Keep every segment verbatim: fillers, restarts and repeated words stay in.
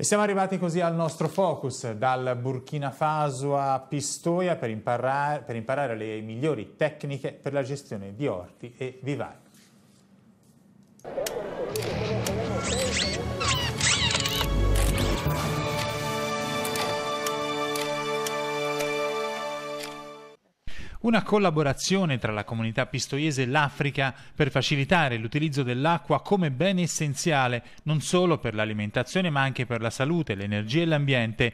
E siamo arrivati così al nostro focus, dal Burkina Faso a Pistoia, per imparare, per imparare le migliori tecniche per la gestione di orti e vivai. Una collaborazione tra la comunità pistoiese e l'Africa per facilitare l'utilizzo dell'acqua come bene essenziale non solo per l'alimentazione ma anche per la salute, l'energia e l'ambiente.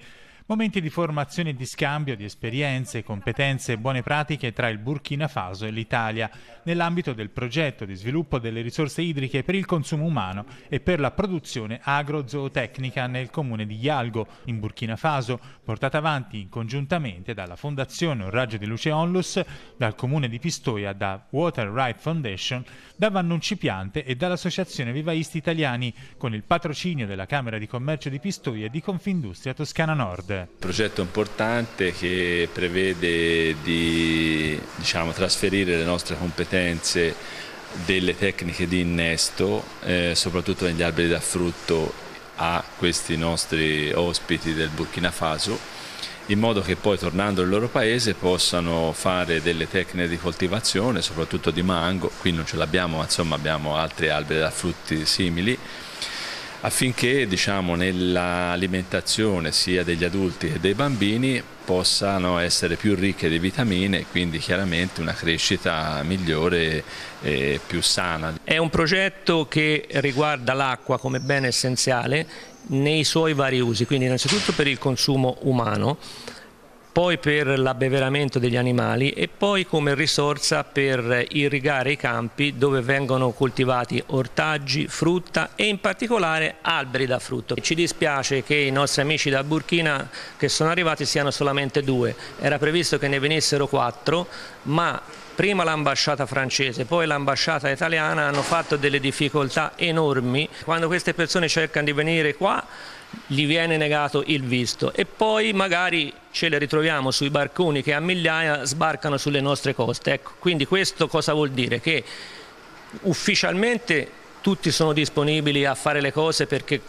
Momenti di formazione e di scambio di esperienze, competenze e buone pratiche tra il Burkina Faso e l'Italia nell'ambito del progetto di sviluppo delle risorse idriche per il consumo umano e per la produzione agrozootecnica nel comune di Yalgo, in Burkina Faso, portata avanti congiuntamente dalla Fondazione Un Raggio di Luce Onlus, dal comune di Pistoia, da Water Right Foundation, da Vannucci Piante e dall'Associazione Vivaisti Italiani, con il patrocinio della Camera di Commercio di Pistoia e di Confindustria Toscana Nord. Un progetto importante che prevede di diciamo, trasferire le nostre competenze delle tecniche di innesto, eh, soprattutto negli alberi da frutto, a questi nostri ospiti del Burkina Faso, in modo che poi tornando al loro paese possano fare delle tecniche di coltivazione, soprattutto di mango. Qui non ce l'abbiamo, ma insomma abbiamo altri alberi da frutti simili, affinché diciamo, nell'alimentazione sia degli adulti che dei bambini possano essere più ricche di vitamine e quindi chiaramente una crescita migliore e più sana. È un progetto che riguarda l'acqua come bene essenziale nei suoi vari usi, quindi innanzitutto per il consumo umano, poi per l'abbeveramento degli animali e poi come risorsa per irrigare i campi dove vengono coltivati ortaggi, frutta e in particolare alberi da frutto. Ci dispiace che i nostri amici da Burkina che sono arrivati siano solamente due, era previsto che ne venissero quattro, ma prima l'ambasciata francese, poi l'ambasciata italiana hanno fatto delle difficoltà enormi. Quando queste persone cercano di venire qua gli viene negato il visto e poi magari ce le ritroviamo sui barconi che a migliaia sbarcano sulle nostre coste. Ecco, quindi questo cosa vuol dire? Che ufficialmente tutti sono disponibili a fare le cose perché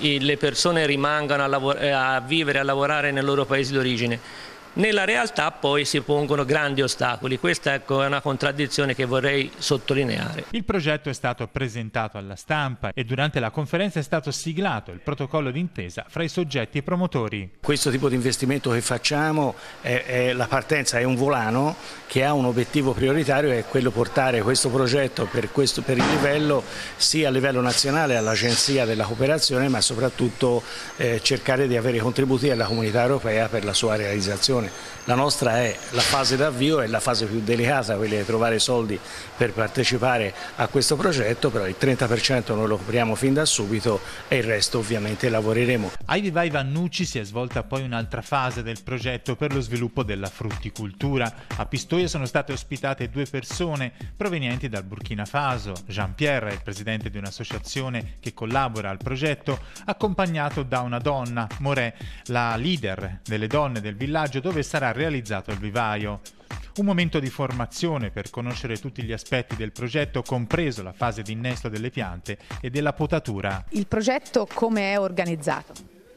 le persone rimangano a, a vivere e a lavorare nel loro paese d'origine. Nella realtà poi si pongono grandi ostacoli, questa è una contraddizione che vorrei sottolineare. Il progetto è stato presentato alla stampa e durante la conferenza è stato siglato il protocollo d'intesa fra i soggetti e i promotori. Questo tipo di investimento che facciamo, è, è la partenza è un volano che ha un obiettivo prioritario, è quello di portare questo progetto per, questo, per il livello, sia a livello nazionale all'Agenzia della Cooperazione, ma soprattutto eh, cercare di avere contributi alla comunità europea per la sua realizzazione. La nostra è la fase d'avvio, è la fase più delicata, quella di trovare soldi per partecipare a questo progetto, però il trenta per cento noi lo copriamo fin da subito e il resto ovviamente lavoreremo. Ai Vivai Vannucci si è svolta poi un'altra fase del progetto per lo sviluppo della frutticoltura. A Pistoia sono state ospitate due persone provenienti dal Burkina Faso. Jean-Pierre, il presidente di un'associazione che collabora al progetto, accompagnato da una donna, Morè, la leader delle donne del villaggio dove sarà realizzato il vivaio. Un momento di formazione per conoscere tutti gli aspetti del progetto, compreso la fase di innesto delle piante e della potatura. Il progetto come è organizzato?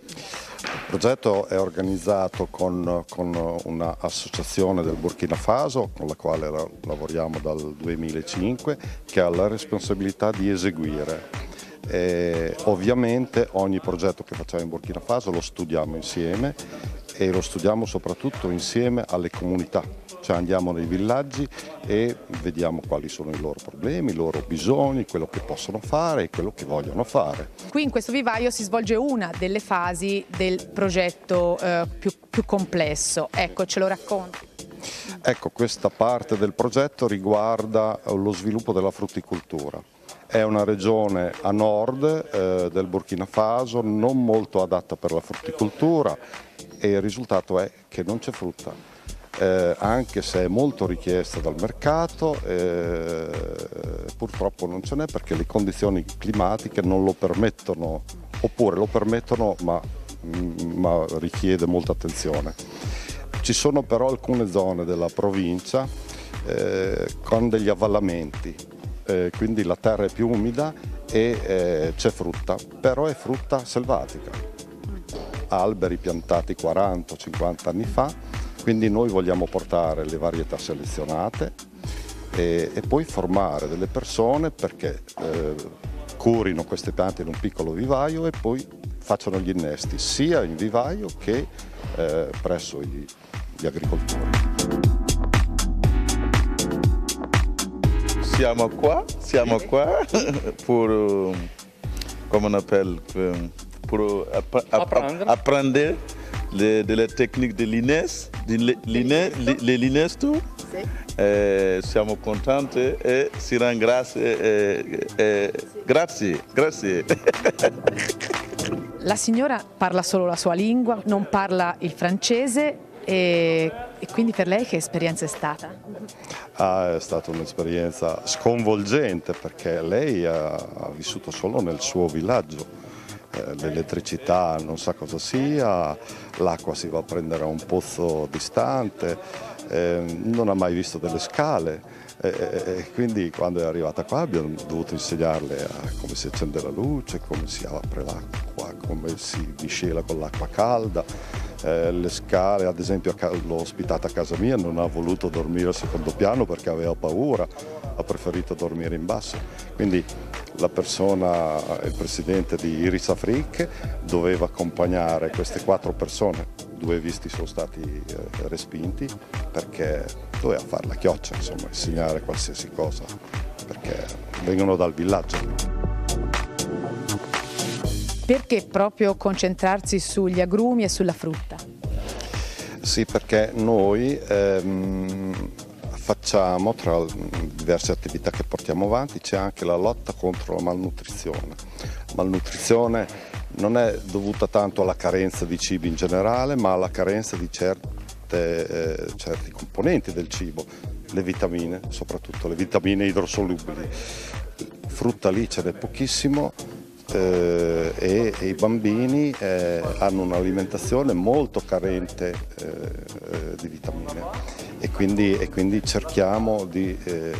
Il progetto è organizzato con, con un'associazione del Burkina Faso con la quale lavoriamo dal duemilacinque, che ha la responsabilità di eseguire. E ovviamente ogni progetto che facciamo in Burkina Faso lo studiamo insieme e lo studiamo soprattutto insieme alle comunità, cioè andiamo nei villaggi e vediamo quali sono i loro problemi, i loro bisogni, quello che possono fare e quello che vogliono fare. Qui in questo vivaio si svolge una delle fasi del progetto eh, più, più complesso, ecco, ce lo racconti. Ecco, questa parte del progetto riguarda lo sviluppo della frutticoltura. È una regione a nord eh, del Burkina Faso, non molto adatta per la frutticoltura e il risultato è che non c'è frutta, eh, anche se è molto richiesta dal mercato, eh, purtroppo non ce n'è perché le condizioni climatiche non lo permettono, oppure lo permettono ma, ma richiede molta attenzione. Ci sono però alcune zone della provincia eh, con degli avvallamenti. Eh, quindi la terra è più umida e eh, c'è frutta, però è frutta selvatica, alberi piantati quaranta cinquanta anni fa, quindi noi vogliamo portare le varietà selezionate e, e poi formare delle persone perché eh, curino queste piante in un piccolo vivaio e poi facciano gli innesti sia in vivaio che eh, presso i, gli agricoltori. Siamo qua, siamo qua per, come on appelle, per apprendere delle tecniche dell'Ines, dell'Inestu. Siamo contenti e si ringrazia. Grazie, grazie. La signora parla solo la sua lingua, non parla il francese. E quindi per lei che esperienza è stata? Ah, è stata un'esperienza sconvolgente perché lei ha, ha vissuto solo nel suo villaggio, eh, l'elettricità non sa cosa sia, l'acqua si va a prendere a un pozzo distante, eh, non ha mai visto delle scale e eh, eh, quindi quando è arrivata qua abbiamo dovuto insegnarle a come si accende la luce, come si apre l'acqua, come si miscela con l'acqua calda. Eh, le scale, ad esempio l'ho ospitata a casa mia, non ha voluto dormire al secondo piano perché aveva paura, ha preferito dormire in basso, quindi la persona, il presidente di Iris Afrique doveva accompagnare queste quattro persone, due visti sono stati eh, respinti perché doveva fare la chioccia, insomma, insegnare qualsiasi cosa perché vengono dal villaggio. Perché proprio concentrarsi sugli agrumi e sulla frutta? Sì, perché noi ehm, facciamo, tra diverse attività che portiamo avanti, c'è anche la lotta contro la malnutrizione. La malnutrizione non è dovuta tanto alla carenza di cibi in generale, ma alla carenza di certe, eh, certi componenti del cibo, le vitamine, soprattutto le vitamine idrosolubili. Frutta lì ce n'è pochissimo. Eh, e, e i bambini eh, hanno un'alimentazione molto carente eh, di vitamine e quindi, e quindi cerchiamo di, eh,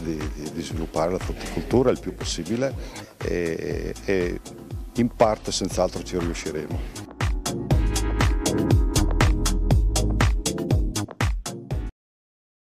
di, di sviluppare la frutticoltura il più possibile e, e in parte senz'altro ci riusciremo.